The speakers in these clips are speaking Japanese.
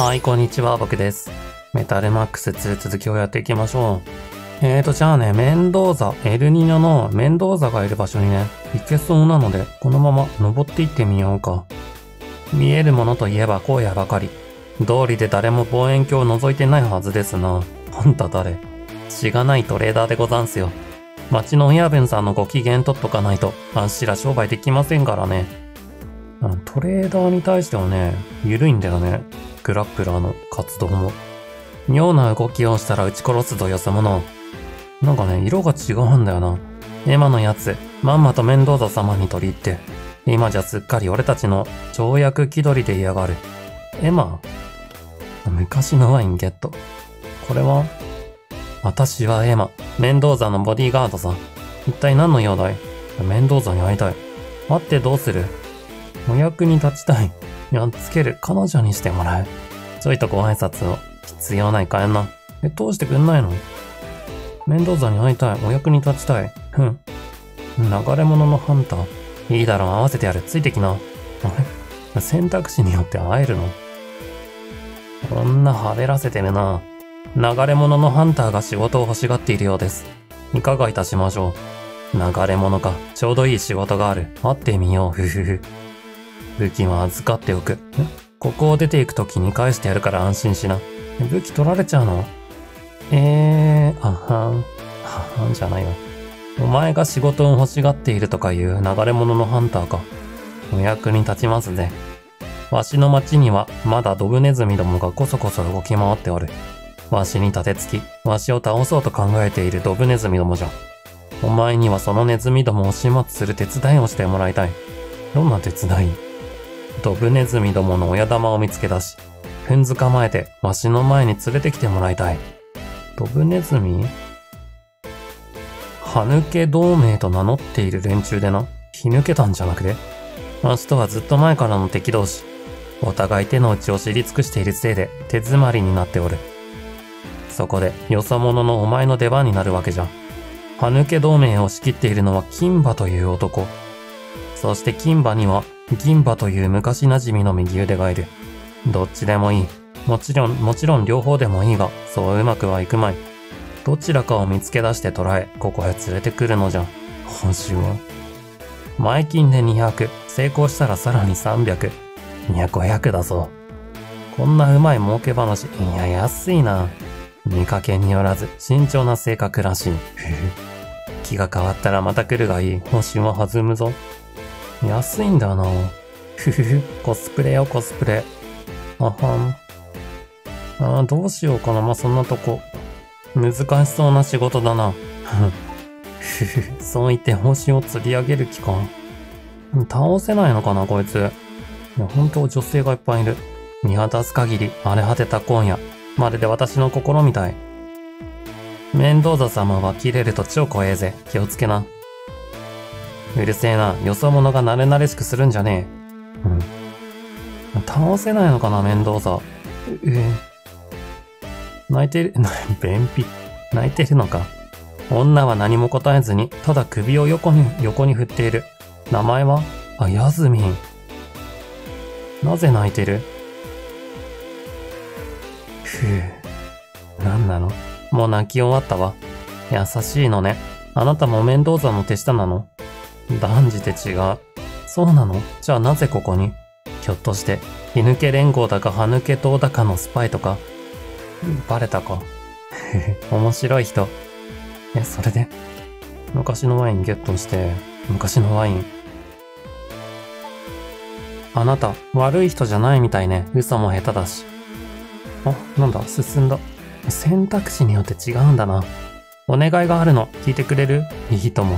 はい、こんにちは、僕です。メタルマックス2続きをやっていきましょう。じゃあね、メンドーザ、エルニーニョのメンドーザがいる場所にね、行けそうなので、このまま登っていってみようか。見えるものといえば荒野ばかり。道理で誰も望遠鏡を覗いてないはずですな。あんた誰？しがないトレーダーでござんすよ。町の親分さんのご機嫌取っとかないと、あんしら商売できませんからね。トレーダーに対してはね、緩いんだよね。グラップラーの活動も。妙な動きをしたら撃ち殺すぞよそ者。なんかね、色が違うんだよな。エマのやつ、まんまとメンドーザ様に取り入って、今じゃすっかり俺たちの条約気取りで嫌がる。エマ？昔のワインゲット。これは？私はエマ、メンドーザのボディーガードさん。一体何の用だい？メンドーザに会いたい。会ってどうする？お役に立ちたい。やっつける彼女にしてもらう。ちょいとご挨拶を。必要ないかやんな。どうしてくんないの？メンドーザに会いたい。お役に立ちたい。ふん。流れ物のハンター。いいだろう、合わせてやる。ついてきな。あれ？選択肢によって会えるの？こんなはべらせてるな。流れ物のハンターが仕事を欲しがっているようです。いかがいたしましょう。流れ物か。ちょうどいい仕事がある。会ってみよう。ふふふ。武器は預かっておく。ここを出ていくときに返してやるから安心しな。武器取られちゃうの？あはん。あはんじゃないわ。お前が仕事を欲しがっているとかいう流れ物のハンターか。お役に立ちますぜ。わしの町にはまだドブネズミどもがこそこそ動き回っておる。わしに立てつき、わしを倒そうと考えているドブネズミどもじゃ。お前にはそのネズミどもを始末する手伝いをしてもらいたい。どんな手伝い？ドブネズミどもの親玉を見つけ出し、ふんづかまえて、わしの前に連れてきてもらいたい。ドブネズミ？歯抜け同盟と名乗っている連中でな、気抜けたんじゃなくて、わしとはずっと前からの敵同士、お互い手の内を知り尽くしているせいで、手詰まりになっておる。そこで、よそ者のお前の出番になるわけじゃ。歯抜け同盟を仕切っているのは金馬という男。そして金馬には、銀馬という昔馴染みの右腕がいる。どっちでもいい。もちろん両方でもいいが、そううまくはいくまい。どちらかを見つけ出して捕らえ、ここへ連れてくるのじゃ。報酬は？前金で200、成功したらさらに300、500だぞ。こんなうまい儲け話、いや安いな。見かけによらず、慎重な性格らしい。気が変わったらまた来るがいい。報酬は弾むぞ。安いんだな。ふふふ、コスプレよ、コスプレ。あはん。どうしようかな、そんなとこ。難しそうな仕事だな。ふふ、そう言って報酬を釣り上げる気か。倒せないのかな、こいつ。いや、本当女性がいっぱいいる。見渡す限り荒れ果てた今夜。まるで私の心みたい。メンドーザ様は切れると超怖えぜ。気をつけな。うるせえな。よそ者が慣れ慣れしくするんじゃねえ。うん。倒せないのかな、メンドーザ。泣いてる、便秘。泣いてるのか。女は何も答えずに、ただ首を横に振っている。名前は？あ、ヤズミン。なぜ泣いてる？ふぅ。なんなの？もう泣き終わったわ。優しいのね。あなたもメンドーザの手下なの？断じて違う。そうなの？じゃあなぜここに？ひょっとして、居抜け連合だか、歯抜け党だかのスパイとか。バレたか。面白い人。それで？昔のワインゲットして、昔のワイン。あなた、悪い人じゃないみたいね。嘘も下手だし。あ、なんだ、進んだ。選択肢によって違うんだな。お願いがあるの。聞いてくれる？いいとも。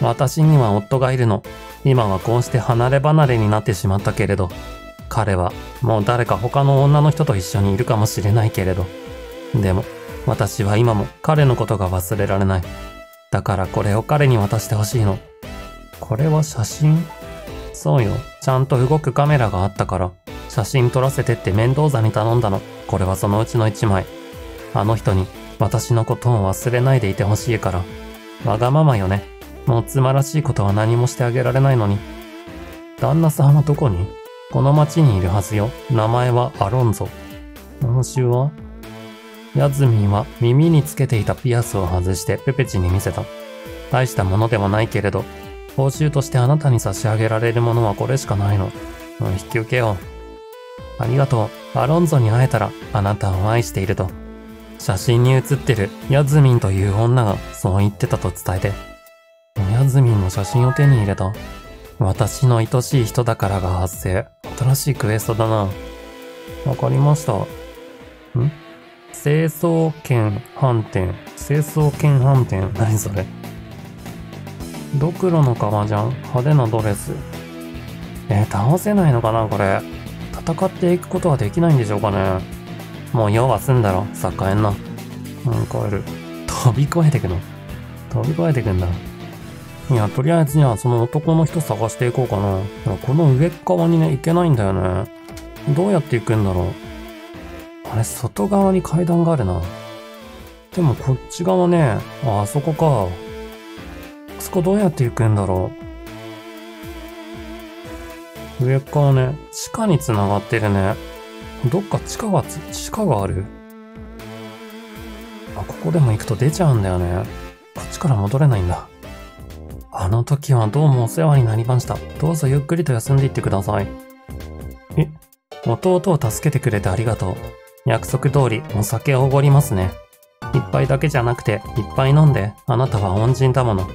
私には夫がいるの。今はこうして離れ離れになってしまったけれど、彼はもう誰か他の女の人と一緒にいるかもしれないけれど、でも私は今も彼のことが忘れられない。だからこれを彼に渡してほしいの。これは写真？そうよ。ちゃんと動くカメラがあったから、写真撮らせてってメンドーザに頼んだの。これはそのうちの一枚。あの人に私のことを忘れないでいてほしいから。わがままよね。もうつまらしいことは何もしてあげられないのに。旦那さんはどこに？この町にいるはずよ。名前はアロンゾ。今週はヤズミンは耳につけていたピアスを外してペペチに見せた。大したものではないけれど、報酬としてあなたに差し上げられるものはこれしかないの。引き受けよう。ありがとう。アロンゾに会えたらあなたを愛していると。写真に写ってるヤズミンという女がそう言ってたと伝えて。ヤズミンの写真を手に入れた。私の愛しい人だからが発生。新しいクエストだな。わかりました。清掃券反転。清掃券反転。何それ。ドクロの革じゃん。派手なドレス。倒せないのかなこれ。戦っていくことはできないんでしょうかね。もう用は済んだろ。栄えんな。帰る。飛び越えてくの。飛び越えてくんだ。いや、とりあえずにはその男の人探していこうかな。この上っ側にね、行けないんだよね。どうやって行くんだろう。あれ、外側に階段があるな。でもこっち側ね、あそこか。そこどうやって行くんだろう。上っ側ね、地下に繋がってるね。どっか地下がある。あ、ここでも行くと出ちゃうんだよね。こっちから戻れないんだ。あの時はどうもお世話になりました。どうぞゆっくりと休んでいってください。弟を助けてくれてありがとう。約束通りお酒をおごりますね。一杯だけじゃなくて、いっぱい飲んで、あなたは恩人だもの。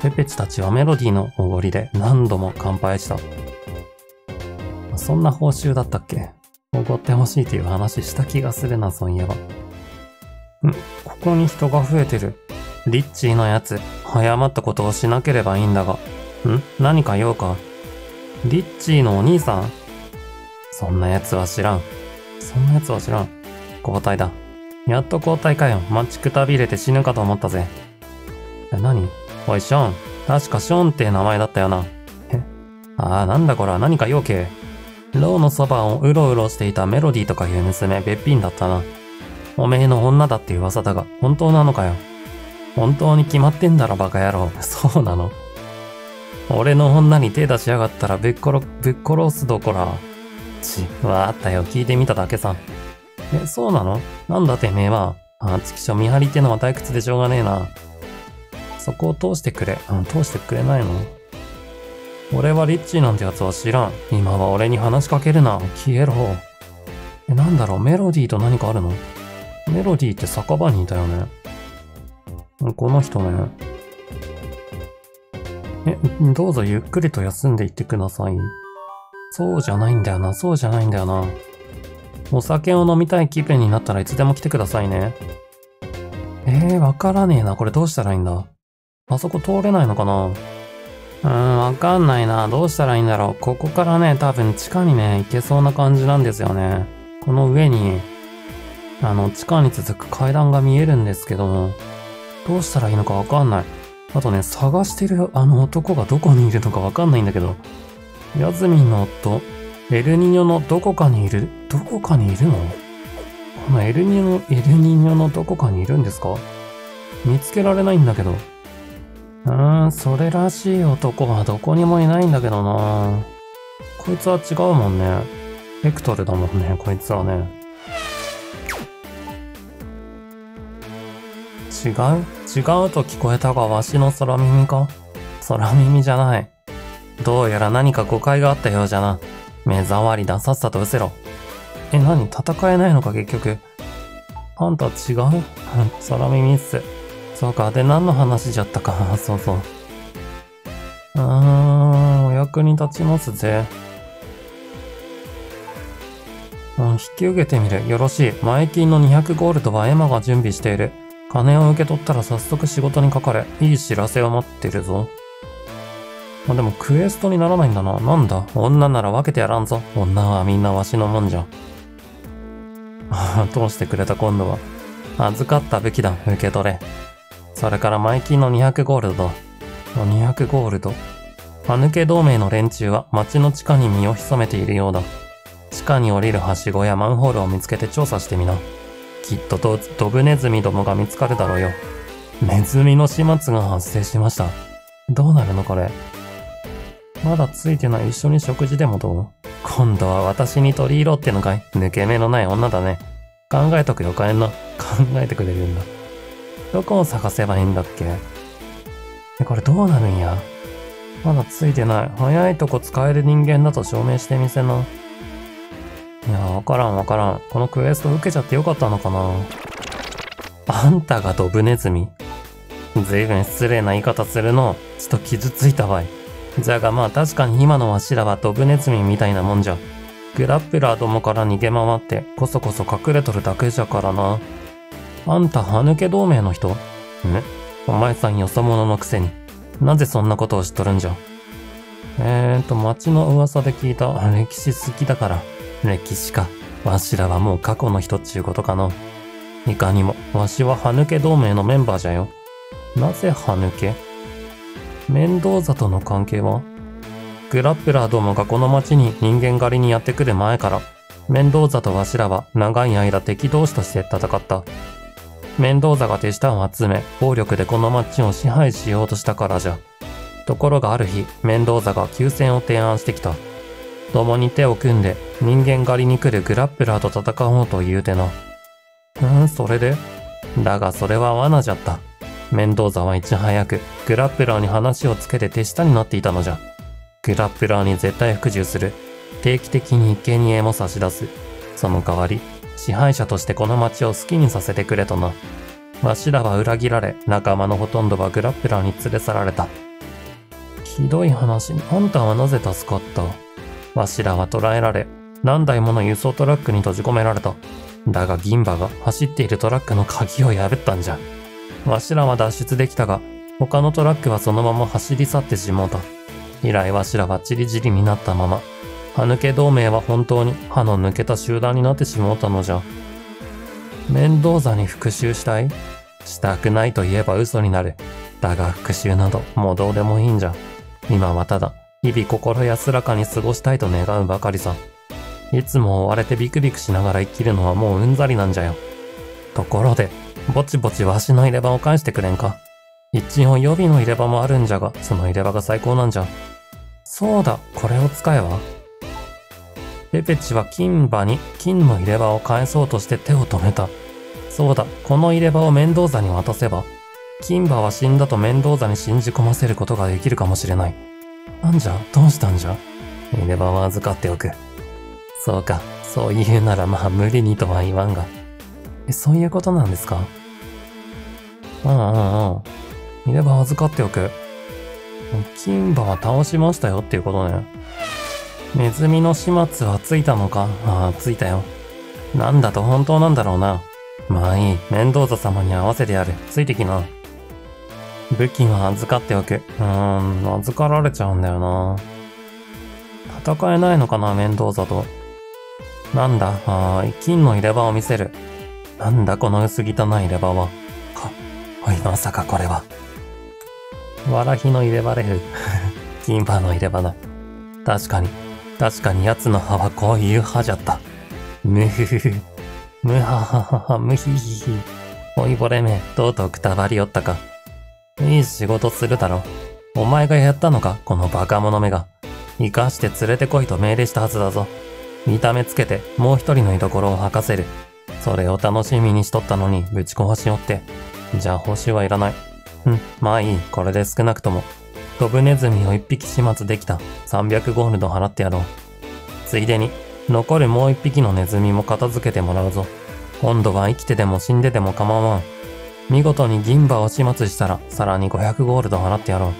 ペペチたちはメロディのおごりで何度も乾杯した。そんな報酬だったっけ？おごってほしいという話した気がするな、そういえば。ここに人が増えてる。リッチーのやつ、早まったことをしなければいいんだが。何か用か？リッチーのお兄さん？そんなやつは知らん。そんなやつは知らん。交代だ。やっと交代かよ。待ちくたびれて死ぬかと思ったぜ。何？おい、ショーン。確かショーンって名前だったよな。なんだこら、何か用け。ローのそばをうろうろしていたメロディーとかいう娘、べっぴんだったな。おめえの女だって噂だが、本当なのかよ。本当に決まってんだろ、バカ野郎。そうなの？俺の女に手出しやがったらぶっ殺すどこら。わーったよ、聞いてみただけさ。そうなの？なんだてめえは。ちきしょ、見張りってのは退屈でしょうがねえな。そこを通してくれ。通してくれないの？俺はリッチーなんてやつは知らん。今は俺に話しかけるな。消えろ。なんだろう、メロディーと何かあるの？メロディーって酒場にいたよね。この人ね。どうぞゆっくりと休んでいってください。そうじゃないんだよな、そうじゃないんだよな。お酒を飲みたい気分になったらいつでも来てくださいね。わからねえな、これどうしたらいいんだ。あそこ通れないのかな？わかんないな、どうしたらいいんだろう。ここからね、多分地下にね、行けそうな感じなんですよね。この上に、地下に続く階段が見えるんですけども、どうしたらいいのかわかんない。あとね、探してるあの男がどこにいるのかわかんないんだけど。ヤズミンの夫、エルニーニョのどこかにいる、どこかにいるの？このエルニーニョのどこかにいるんですか？見つけられないんだけど。それらしい男はどこにもいないんだけどな。こいつは違うもんね。ヘクトルだもんね、こいつはね。違う？違うと聞こえたが、わしの空耳か？空耳じゃない。どうやら何か誤解があったようじゃな。目障りだ、さっさと失せろ。何？戦えないのか結局。あんた違う？空耳っす。そうか、で何の話じゃったか。そうそう。お役に立ちますぜ。引き受けてみる。よろしい。前金の200ゴールドはエマが準備している。金を受け取ったら早速仕事にかかれ。いい知らせを待ってるぞ。でもクエストにならないんだな。なんだ、女なら分けてやらんぞ。女はみんなわしのもんじゃ。通してくれた今度は。預かった武器だ。受け取れ。それからマイキーの200ゴールド。200ゴールド。マヌケ同盟の連中は町の地下に身を潜めているようだ。地下に降りるはしごやマンホールを見つけて調査してみな。きっとドブネズミどもが見つかるだろうよ。ネズミの始末が発生しました。どうなるのこれ。まだついてない。一緒に食事でもどう？今度は私に取り入ろうってのかい。抜け目のない女だね。考えとくよ、カエンナ。考えてくれるんだ。どこを探せばいいんだっけ。これどうなるんや。まだついてない。早いとこ使える人間だと証明してみせな。いや、わからん。このクエスト受けちゃってよかったのかな。あんたがドブネズミ。随分失礼な言い方するの。ちょっと傷ついたわい。じゃがまあ確かに今のわしらはドブネズミみたいなもんじゃ。グラップラーどもから逃げ回ってこそこそ隠れとるだけじゃからな。あんた歯抜け同盟の人？お前さんよそ者のくせに。なぜそんなことを知っとるんじゃ。街の噂で聞いた。歴史好きだから。歴史か。わしらはもう過去の人っちゅうことかの。いかにも、わしは歯抜け同盟のメンバーじゃよ。なぜ歯抜け？メンドーザとの関係は？グラップラーどもがこの町に人間狩りにやってくる前から、メンドーザとわしらは長い間敵同士として戦った。メンドーザが手下を集め、暴力でこの町を支配しようとしたからじゃ。ところがある日、メンドーザが休戦を提案してきた。共に手を組んで人間狩りに来るグラップラーと戦おうと言うてな。それで？だがそれは罠じゃった。メンドーザはいち早くグラップラーに話をつけて手下になっていたのじゃ。グラップラーに絶対服従する。定期的に生贄も差し出す。その代わり、支配者としてこの町を好きにさせてくれとな。わしらは裏切られ、仲間のほとんどはグラップラーに連れ去られた。ひどい話。あんたはなぜ助かった。わしらは捕らえられ、何台もの輸送トラックに閉じ込められた。だが銀歯が走っているトラックの鍵を破ったんじゃ。わしらは脱出できたが、他のトラックはそのまま走り去ってしもうた。以来わしらはチリジリになったまま、歯抜け同盟は本当に歯の抜けた集団になってしもうたのじゃ。面倒座に復讐したい？したくないと言えば嘘になる。だが復讐などもうどうでもいいんじゃ。今はただ、日々心安らかに過ごしたいと願うばかりさ。いつも追われてビクビクしながら生きるのはもううんざりなんじゃよ。ところで、ぼちぼちわしの入れ歯を返してくれんか。一応予備の入れ歯もあるんじゃが、その入れ歯が最高なんじゃ。そうだ、これを使えば。ペペチは金歯に金の入れ歯を返そうとして手を止めた。そうだ、この入れ歯をメンドーザに渡せば、金歯は死んだとメンドーザに信じ込ませることができるかもしれない。なんじゃ、どうしたんじゃ。入れ歯は預かっておく。そうか、そう言うならまあ無理にとは言わんが。そういうことなんですか。入れ歯預かっておく。金歯は倒しましたよっていうことね。ネズミの始末はついたのか。ああ、ついたよ。なんだと本当なんだろうな。まあいい、面倒座様に合わせてやる。ついてきな。武器は預かっておく。預かられちゃうんだよな。戦えないのかな、面倒座と。なんだ、金の入れ歯を見せる。なんだこの薄汚い入れ歯は。おい、まさかこれは。わらひの入れ歯レフ。金歯の入れ歯だ。確かに奴の歯はこういう歯じゃった。むふふふ。むはははは、むひひひ。おいぼれめ、とうとうくたばりおったか。いい仕事するだろ。お前がやったのか、このバカ者めが。生かして連れてこいと命令したはずだぞ。見た目つけて、もう一人の居所を吐かせる。それを楽しみにしとったのに、ぶち壊しおって。じゃあ報酬はいらない。まあいい。これで少なくとも。ドブネズミを一匹始末できた。300ゴールド払ってやろう。ついでに、残るもう一匹のネズミも片付けてもらうぞ。今度は生きてでも死んででも構わん。見事に銀歯を始末したら、さらに500ゴールド払ってやろ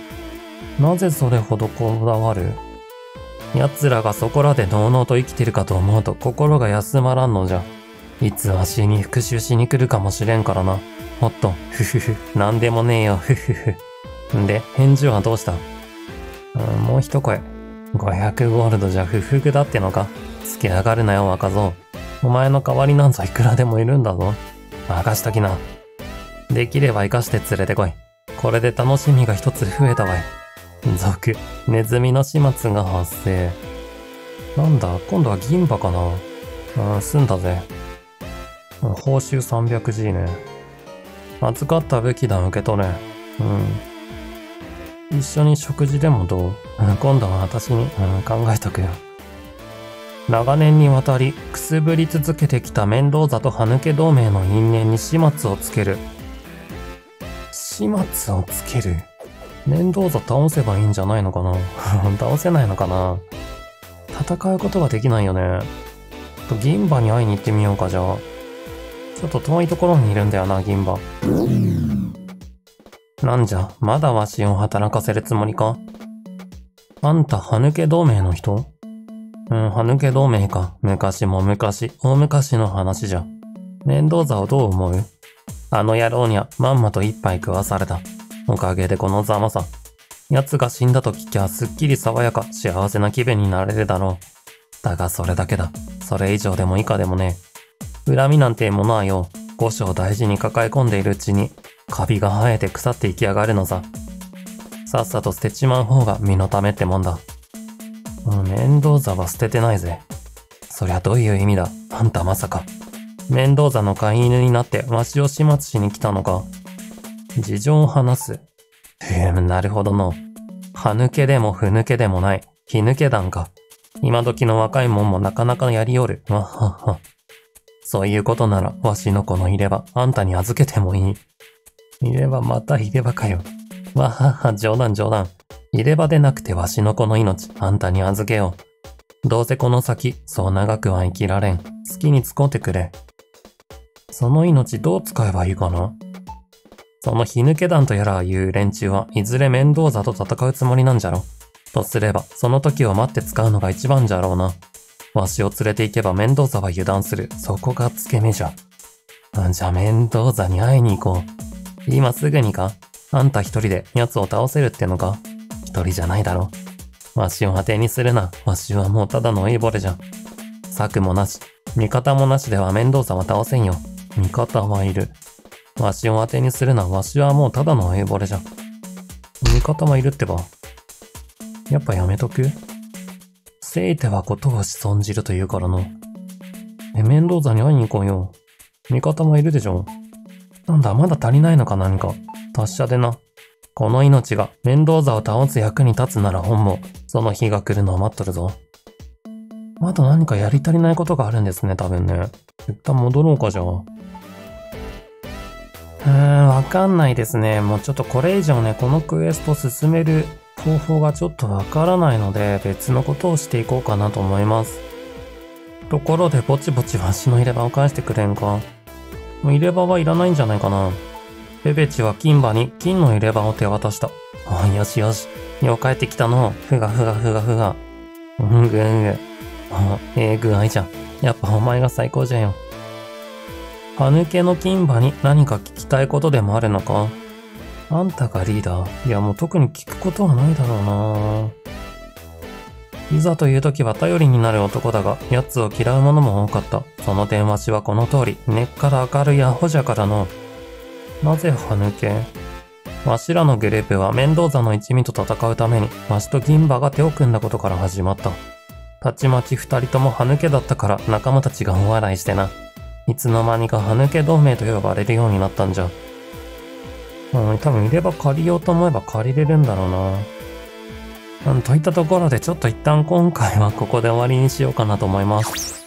う。なぜそれほどこだわる？奴らがそこらで堂々と生きてるかと思うと心が休まらんのじゃ。いつわしに復讐しに来るかもしれんからな。おっと、ふふふ、なんでもねえよ、ふふふ。んで、返事はどうした？もう一声。500ゴールドじゃ不服だってのか。つけ上がるなよ、若造。お前の代わりなんぞいくらでもいるんだぞ。任しときな。できれば生かして連れてこい。これで楽しみが一つ増えたわい。続、ネズミの始末が発生。なんだ、今度は銀歯かな。済んだぜ。報酬 300G ね。預かった武器だ、受け取れ。一緒に食事でもどう？今度は私に、考えとくよ。長年にわたりくすぶり続けてきたメンドーザと歯抜け同盟の因縁に始末をつける。始末をつける。メンドーザ倒せばいいんじゃないのかな倒せないのかな。戦うことができないよね。銀歯に会いに行ってみようか、じゃあ。ちょっと遠いところにいるんだよな、銀歯。なんじゃ、まだわしを働かせるつもりか。あんた、歯抜け同盟の人？うん、歯抜け同盟か。昔も昔、大昔の話じゃ。面倒座をどう思う？あの野郎にはまんまと一杯食わされた。おかげでこのざまさ。奴が死んだと聞きゃすっきり爽やか、幸せな気分になれるだろう。だがそれだけだ。それ以上でも以下でもねえ。恨みなんてものはよ、五章大事に抱え込んでいるうちに、カビが生えて腐っていきやがるのさ。さっさと捨てちまう方が身のためってもんだ。面倒座は捨ててないぜ。そりゃどういう意味だ、あんたまさか。面倒座の飼い犬になってわしを始末しに来たのか。事情を話す。なるほどの。歯抜けでもふ抜けでもない、ひ抜け団か。今時の若いもんもなかなかやりおる。わっはっは。そういうことなら、わしのこの入れ歯、あんたに預けてもいい。入れ歯また入れ歯かよ。わっはっは、冗談冗談。入れ歯でなくてわしのこの命、あんたに預けよう。どうせこの先、そう長くは生きられん。好きに使うてくれ。その命どう使えばいいかな？その火抜け団とやらいう連中はいずれ面倒座と戦うつもりなんじゃろ。とすれば、その時を待って使うのが一番じゃろうな。わしを連れて行けば面倒座は油断する。そこが付け目じゃ。じゃあ面倒座に会いに行こう。今すぐにか？あんた一人で奴を倒せるってのか？一人じゃないだろ。わしを当てにするな。わしはもうただの老いぼれじゃ。策もなし、味方もなしでは面倒さは倒せんよ。味方はいる。わしを当てにするな。わしはもうただの老いぼれじゃ。味方はいるってば。やっぱやめとく？せいてはことを損じるというからの。面倒座に会いに行こうよ。味方もいるでしょ。なんだ、まだ足りないのか何か。達者でな。この命が面倒座を倒す役に立つなら本望。その日が来るのを待っとるぞ。まだ何かやり足りないことがあるんですね、多分ね。一旦戻ろうか、じゃあ。わかんないですね。もうちょっとこれ以上ね、このクエスト進める方法がちょっとわからないので、別のことをしていこうかなと思います。ところで、ぼちぼちわしの入れ歯を返してくれんか。もう入れ歯はいらないんじゃないかな。ペペチは金歯に金の入れ歯を手渡した。あ、よしよし。よう帰ってきたの。ふがふがふがふが。うんぐうんぐ。あ、具合じゃん。やっぱお前が最高じゃよ。歯抜けの金歯に何か聞きたいことでもあるのか？あんたがリーダー。いや、もう特に聞くことはないだろうな。いざという時は頼りになる男だが、奴を嫌う者も多かった。その点わしはこの通り、根っから明るいアホじゃからの。なぜ歯抜け？わしらのグループは面倒座の一味と戦うために、わしと銀歯が手を組んだことから始まった。たちまち二人とも歯抜けだったから仲間たちが大笑いしてな。いつの間にか歯抜け同盟と呼ばれるようになったんじゃ。多分入れ歯借りようと思えば借りれるんだろうな。といったところでちょっと一旦今回はここで終わりにしようかなと思います。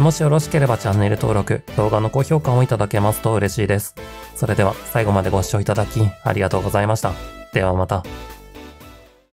もしよろしければチャンネル登録、動画の高評価もいただけますと嬉しいです。それでは最後までご視聴いただきありがとうございました。ではまた。